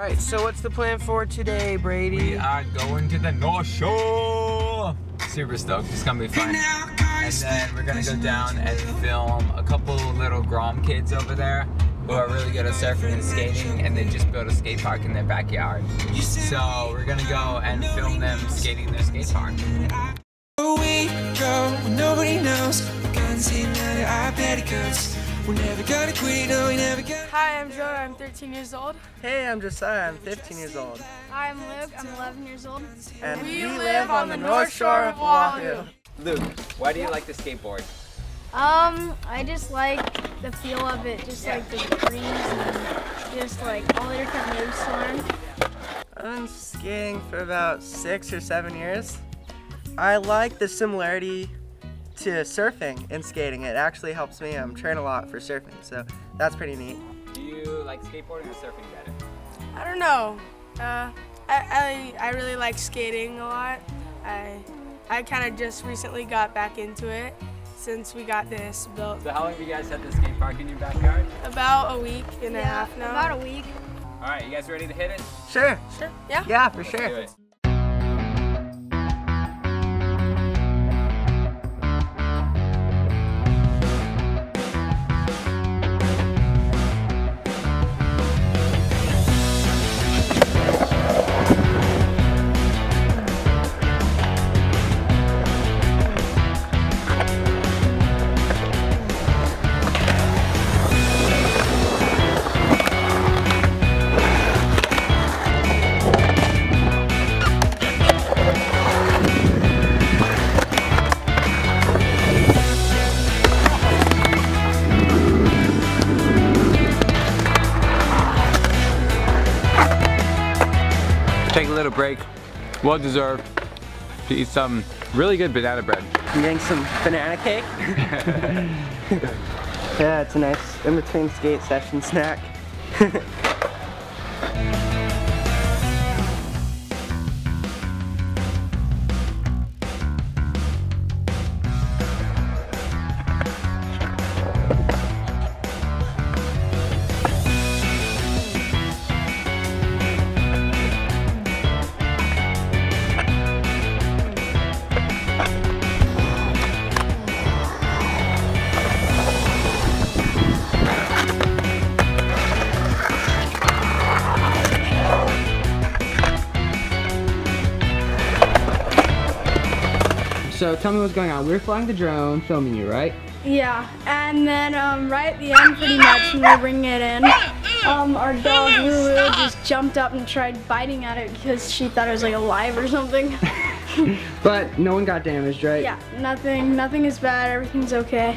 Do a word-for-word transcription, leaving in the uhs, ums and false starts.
All right, so what's the plan for today, Brady? We are going to the North Shore. Super stoked, it's gonna be fun. And then we're gonna go down and film a couple little Grom kids over there who are really good at surfing and skating, and they just built a skate park in their backyard. So we're gonna go and film them skating their skate park. We go when nobody knows. We never gotta quit, no, we never gotta... Hi, I'm Jonah, I'm thirteen years old. Hey, I'm Josiah, I'm fifteen years old. Hi, I'm Luke, I'm eleven years old. And we, we live, live on the North Shore of Oahu. Luke, why do you like the skateboard? Um, I just like the feel of it, just like the breeze and just like all the different moves to learn. I've been skating for about six or seven years. I like the similarity to surfing and skating. It actually helps me. I'm trained a lot for surfing, so that's pretty neat. Do you like skateboarding or surfing better? I don't know. Uh, I, I I really like skating a lot. I I kind of just recently got back into it since we got this built. So how long have you guys had the skate park in your backyard? About a week and yeah, a half now. About a week. All right, you guys ready to hit it? Sure. Sure. Yeah. Yeah, for Let's sure. Do it. Take a little break, well deserved, to eat some really good banana bread. I'm getting some banana cake. Yeah, it's a nice in-between skate session snack. So tell me what's going on. We're flying the drone, filming you, right? Yeah, and then um, right at the end, pretty much, when we were bringing it in, um, our dog Lulu just jumped up and tried biting at it because she thought it was like alive or something. But no one got damaged, right? Yeah, nothing. Nothing is bad. Everything's okay.